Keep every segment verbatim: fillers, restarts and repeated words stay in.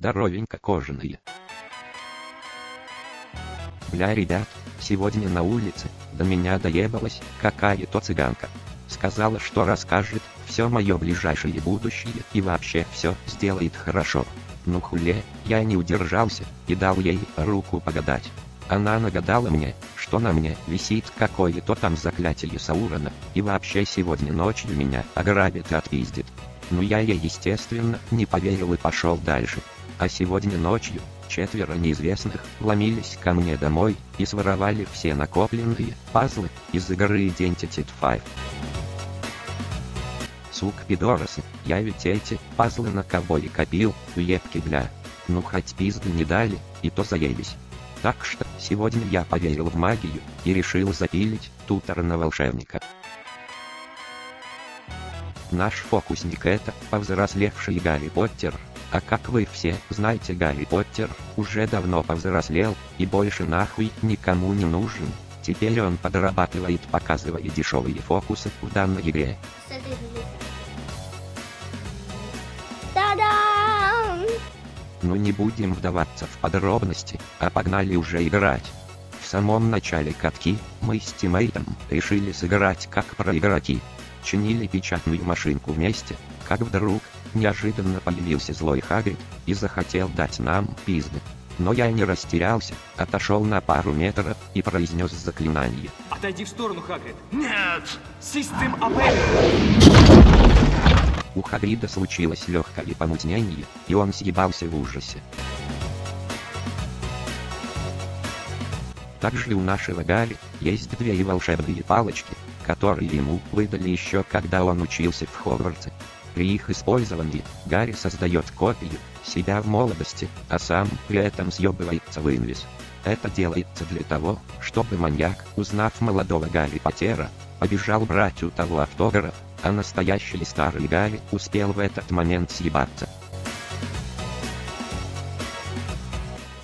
здоровенько кожаные. Бля, ребят, сегодня на улице до меня доебалась какая-то цыганка. Сказала, что расскажет все мое ближайшее будущее и вообще все сделает хорошо. Ну хуле, я не удержался и дал ей руку погадать. Она нагадала мне, что на мне висит какое-то там заклятие Саурона, и вообще сегодня ночью меня ограбит и отпиздит. Ну я ей естественно не поверил и пошел дальше. А сегодня ночью четверо неизвестных ломились ко мне домой и своровали все накопленные пазлы из игры Identity пять. Сук пидорасы, я ведь эти пазлы на кого и копил, уебки бля. Ну хоть пизды не дали, и то заелись. Так что сегодня я поверил в магию и решил запилить тутора на волшебника. Наш фокусник — это повзрослевший Гарри Поттер. А как вы все знаете, Гарри Поттер уже давно повзрослел и больше нахуй никому не нужен. Теперь он подрабатывает, показывая дешевые фокусы в данной игре. Ну не будем вдаваться в подробности, а погнали уже играть. В самом начале катки мы с тиммейтом решили сыграть как про игроки. Чинили печатную машинку вместе, как вдруг неожиданно появился злой Хагрид и захотел дать нам пизды. Но я не растерялся, отошел на пару метров и произнес заклинание. Отойди в сторону, Хагрид. Нет! Систем апель! У Хагрида случилось легкое помутнение, и он съебался в ужасе. Также у нашего Гарри есть две волшебные палочки, которые ему выдали еще когда он учился в Хогвартсе. При их использовании Гарри создает копию себя в молодости, а сам при этом съебывается в инвиз. Это делается для того, чтобы маньяк, узнав молодого Гарри Поттера, побежал брать у того автограф, а настоящий старый Гарри успел в этот момент съебаться.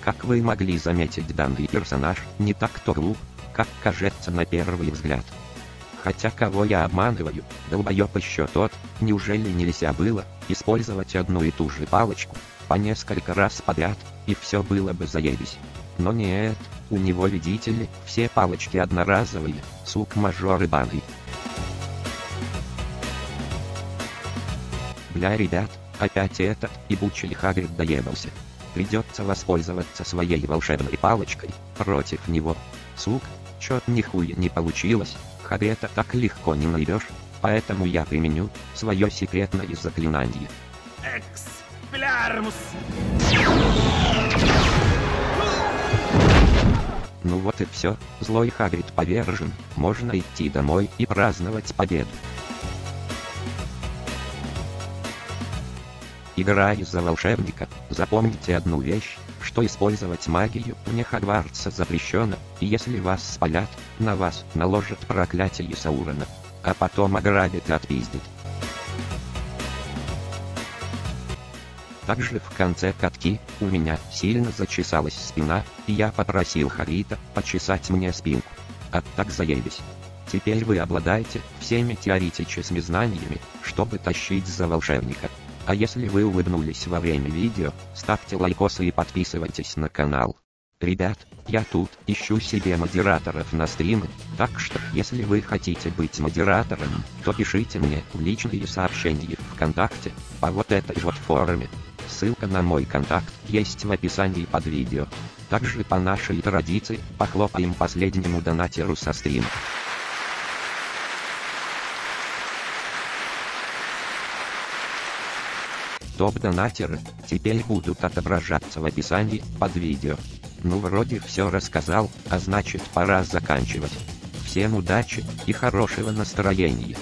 Как вы могли заметить, данный персонаж не так-то глуп, как кажется на первый взгляд. Хотя кого я обманываю, долбоёб еще тот, неужели нельзя было использовать одну и ту же палочку по несколько раз подряд, и все было бы заебись. Но нет, у него, видите ли, все палочки одноразовые, сук мажоры баны. Бля, ребят, опять этот ебучий Хагрид доебался. Придется воспользоваться своей волшебной палочкой против него. Сук, чё-то нихуя не получилось, Хагрида так легко не найдешь, поэтому я применю свое секретное заклинание. Эксплярмус! Ну вот и все, злой Хагрид повержен, можно идти домой и праздновать победу. Играя за волшебника, запомните одну вещь, что использовать магию вне Хогвартса запрещено, и если вас спалят, на вас наложат проклятие Саурона, а потом ограбят и отпиздят. Также в конце катки у меня сильно зачесалась спина, и я попросил Хагрида почесать мне спинку. А так заебись. Теперь вы обладаете всеми теоретическими знаниями, чтобы тащить за волшебника. А если вы улыбнулись во время видео, ставьте лайкосы и подписывайтесь на канал. Ребят, я тут ищу себе модераторов на стримы, так что если вы хотите быть модератором, то пишите мне в личные сообщения ВКонтакте, по вот этой вот форме. Ссылка на мой контакт есть в описании под видео. Также по нашей традиции похлопаем последнему донатеру со стрима. Топ-донатеры теперь будут отображаться в описании под видео. Ну вроде все рассказал, а значит пора заканчивать. Всем удачи и хорошего настроения.